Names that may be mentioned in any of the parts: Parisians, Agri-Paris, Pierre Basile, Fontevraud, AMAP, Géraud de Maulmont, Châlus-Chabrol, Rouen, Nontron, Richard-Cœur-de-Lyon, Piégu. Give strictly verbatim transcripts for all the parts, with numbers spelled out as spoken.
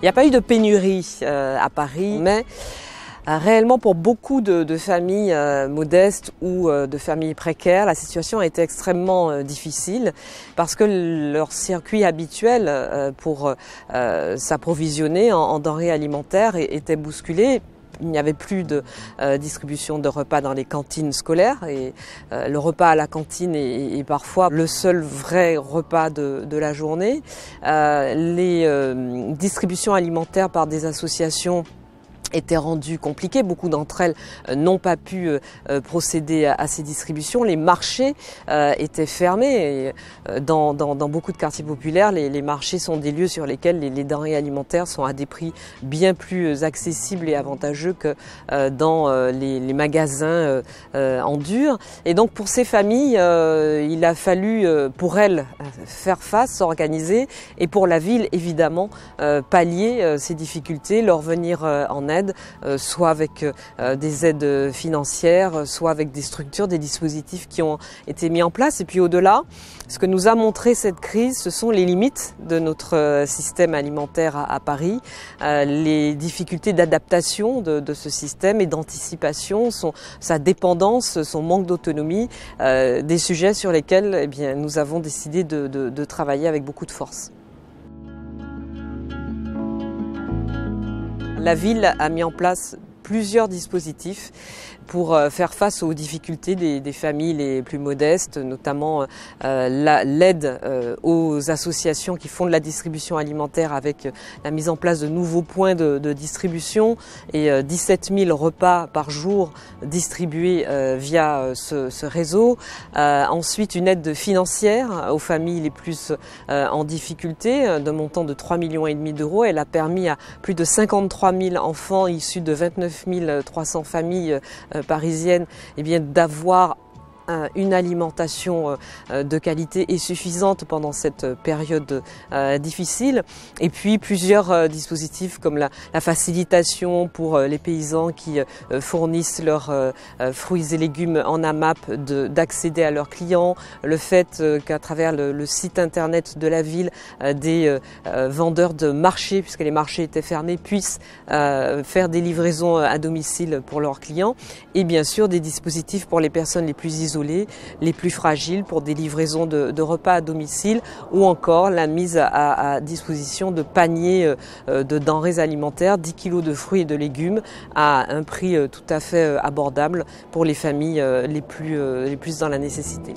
Il n'y a pas eu de pénurie euh, à Paris, mais euh, réellement pour beaucoup de, de familles euh, modestes ou euh, de familles précaires, la situation a été extrêmement euh, difficile parce que leur circuit habituel euh, pour euh, s'approvisionner en, en denrées alimentaires était bousculé. Il n'y avait plus de euh, distribution de repas dans les cantines scolaires et euh, le repas à la cantine est, est parfois le seul vrai repas de, de la journée. Euh, les euh, distributions alimentaires par des associations étaient rendues compliquées. Beaucoup d'entre elles n'ont pas pu euh, procéder à, à ces distributions. Les marchés euh, étaient fermés. Et dans, dans, dans beaucoup de quartiers populaires, les, les marchés sont des lieux sur lesquels les, les denrées alimentaires sont à des prix bien plus accessibles et avantageux que euh, dans euh, les, les magasins euh, euh, en dur. Et donc pour ces familles, euh, il a fallu euh, pour elles faire face, s'organiser, et pour la ville évidemment euh, pallier euh, ces difficultés, leur venir euh, en aide, soit avec des aides financières, soit avec des structures, des dispositifs qui ont été mis en place. Et puis au-delà, ce que nous a montré cette crise, ce sont les limites de notre système alimentaire à Paris. Les difficultés d'adaptation de, de ce système et d'anticipation, sa dépendance, son manque d'autonomie, des sujets sur lesquels eh bien, nous avons décidé de, de, de travailler avec beaucoup de force. La ville a mis en place plusieurs dispositifs pour faire face aux difficultés des, des familles les plus modestes, notamment euh, l'aide la, euh, aux associations qui font de la distribution alimentaire avec la mise en place de nouveaux points de, de distribution et euh, dix-sept mille repas par jour distribués euh, via ce, ce réseau. Euh, ensuite, une aide financière aux familles les plus euh, en difficulté d'un montant de trois virgule cinq millions d'euros. Elle a permis à plus de cinquante-trois mille enfants issus de vingt-neuf mille trois cents familles euh, parisiennes eh bien, d'avoir un, une alimentation euh, de qualité et suffisante pendant cette période euh, difficile. Et puis plusieurs euh, dispositifs comme la, la facilitation pour euh, les paysans qui euh, fournissent leurs euh, fruits et légumes en A M A P d'accéder à leurs clients, le fait euh, qu'à travers le, le site internet de la ville, euh, des euh, vendeurs de marchés, puisque les marchés étaient fermés, puissent euh, faire des livraisons à domicile pour leurs clients, et bien sûr des dispositifs pour les personnes les plus isolées, les plus fragiles, pour des livraisons de, de repas à domicile, ou encore la mise à, à disposition de paniers euh, de denrées alimentaires, dix kilos de fruits et de légumes à un prix euh, tout à fait euh, abordable pour les familles euh, les, plus, euh, les plus dans la nécessité.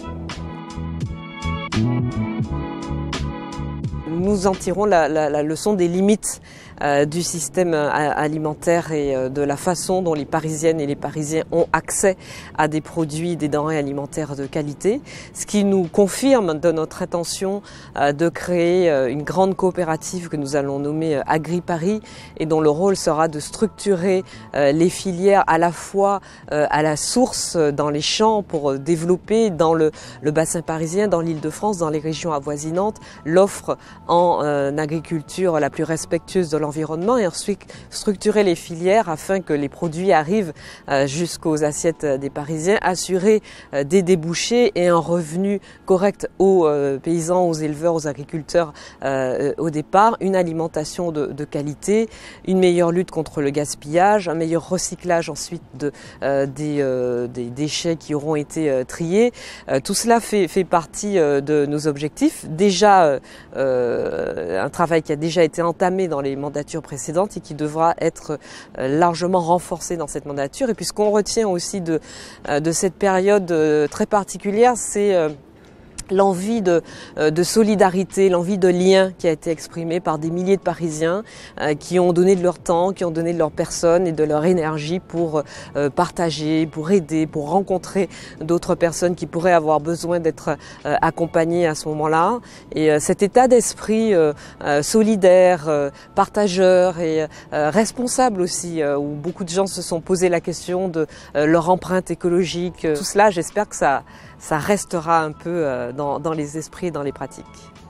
Nous en tirons la, la, la leçon des limites euh, du système euh, alimentaire et euh, de la façon dont les Parisiennes et les Parisiens ont accès à des produits, des denrées alimentaires de qualité, ce qui nous confirme de notre intention euh, de créer euh, une grande coopérative que nous allons nommer euh, Agri-Paris et dont le rôle sera de structurer euh, les filières à la fois euh, à la source, euh, dans les champs, pour euh, développer dans le, le bassin parisien, dans l'Île-de-France, dans les régions avoisinantes, l'offre en euh, agriculture la plus respectueuse de l'environnement, et ensuite structurer les filières afin que les produits arrivent euh, jusqu'aux assiettes des Parisiens, assurer euh, des débouchés et un revenu correct aux euh, paysans, aux éleveurs, aux agriculteurs euh, au départ, une alimentation de, de qualité, une meilleure lutte contre le gaspillage, un meilleur recyclage ensuite de, euh, des, euh, des déchets qui auront été euh, triés. Euh, tout cela fait, fait partie euh, de nos objectifs. Déjà, euh, euh, un travail qui a déjà été entamé dans les mandatures précédentes et qui devra être largement renforcé dans cette mandature. Et puis ce qu'on retient aussi de, de cette période très particulière, c'est l'envie de, de solidarité, l'envie de lien qui a été exprimée par des milliers de Parisiens euh, qui ont donné de leur temps, qui ont donné de leur personne et de leur énergie pour euh, partager, pour aider, pour rencontrer d'autres personnes qui pourraient avoir besoin d'être euh, accompagnées à ce moment-là. Et euh, cet état d'esprit euh, euh, solidaire, euh, partageur et euh, responsable aussi, euh, où beaucoup de gens se sont posé la question de euh, leur empreinte écologique. Tout cela, j'espère que ça, ça restera un peu euh, dans Dans, dans les esprits et dans les pratiques.